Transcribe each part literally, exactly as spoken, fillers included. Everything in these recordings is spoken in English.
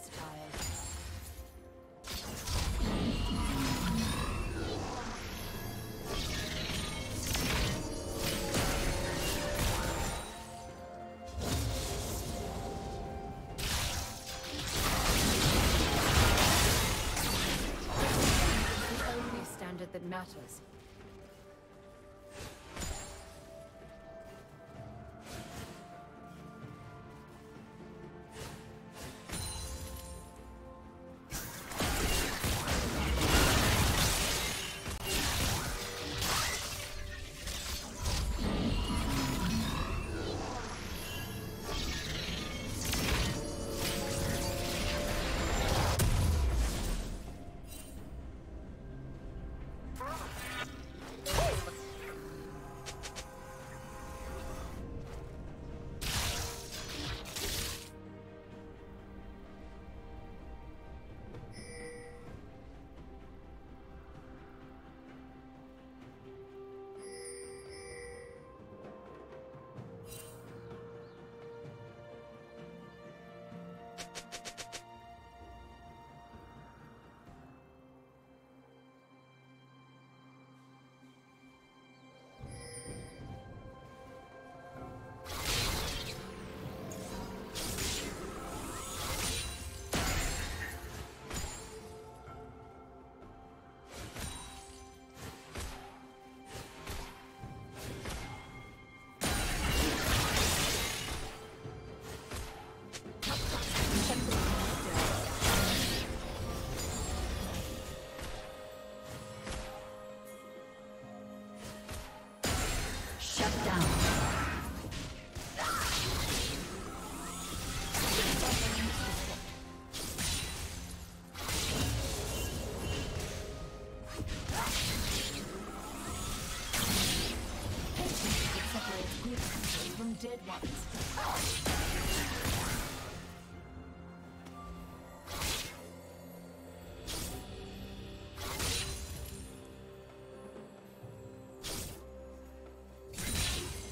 hostile. That matters. Dead ones.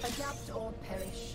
Adapt or perish.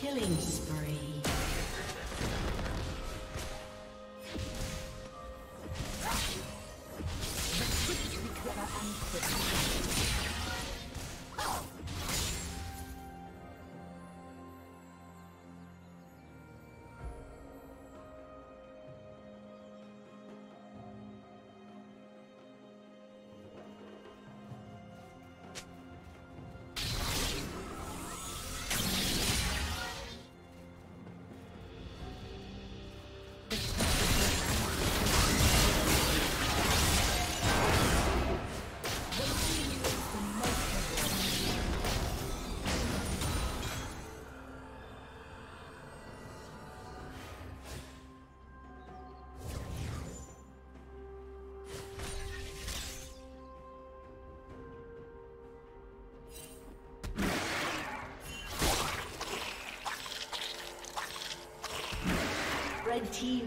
Killing spree. The red team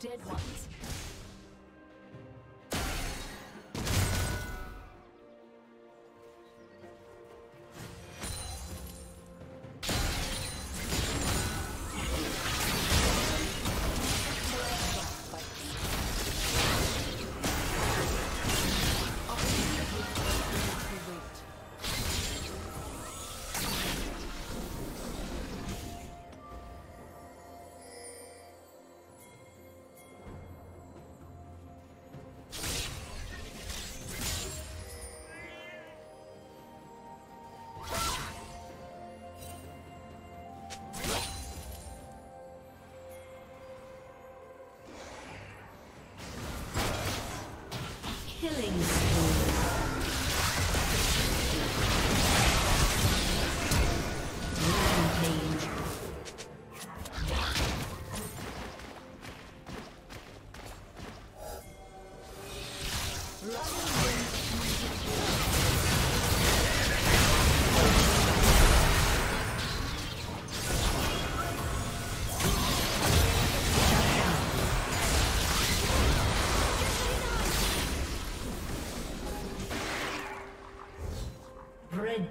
Dead ones. Killing Rampage.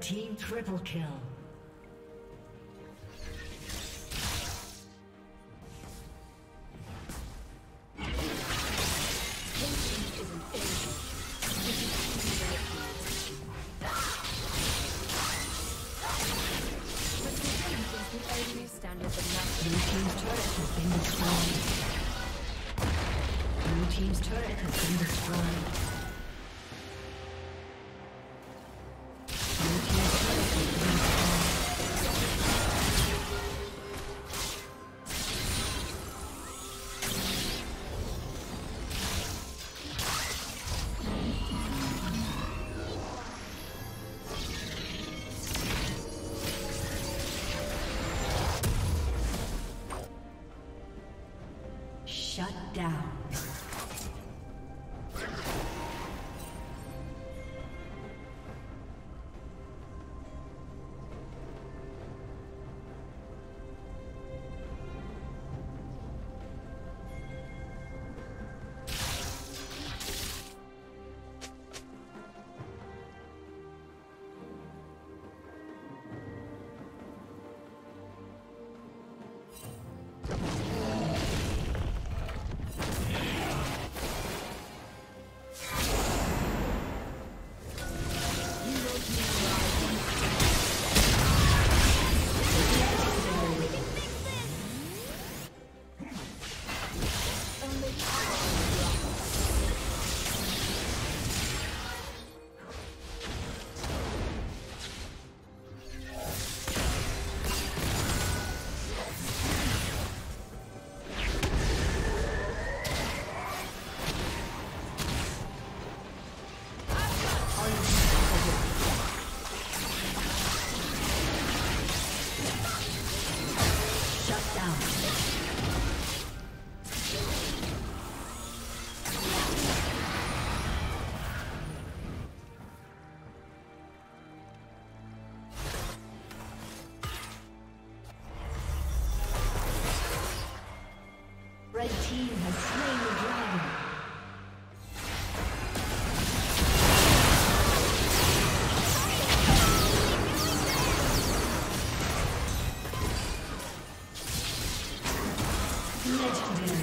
Team triple kill. down. Red team has slain the dragon. Legendary.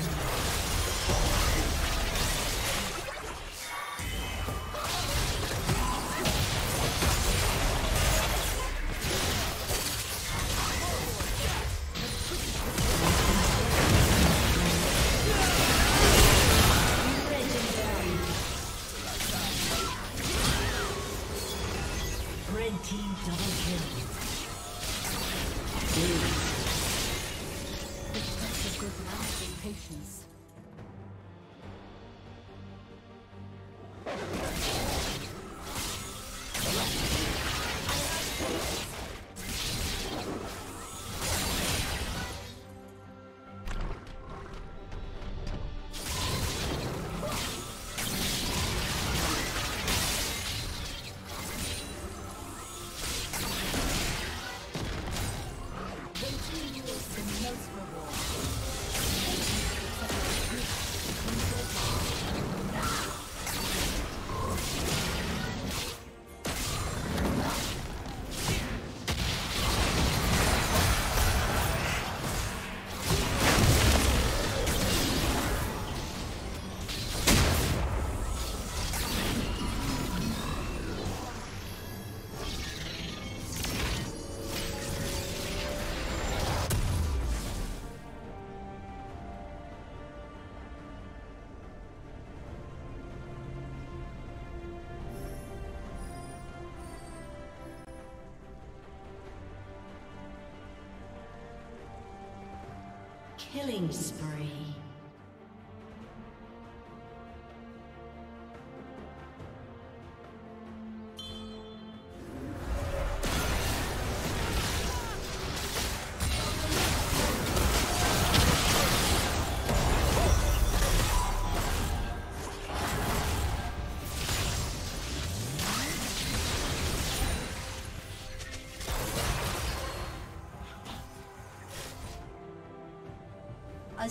Killing spree. A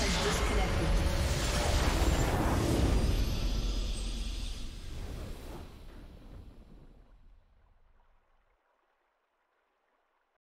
has disconnected.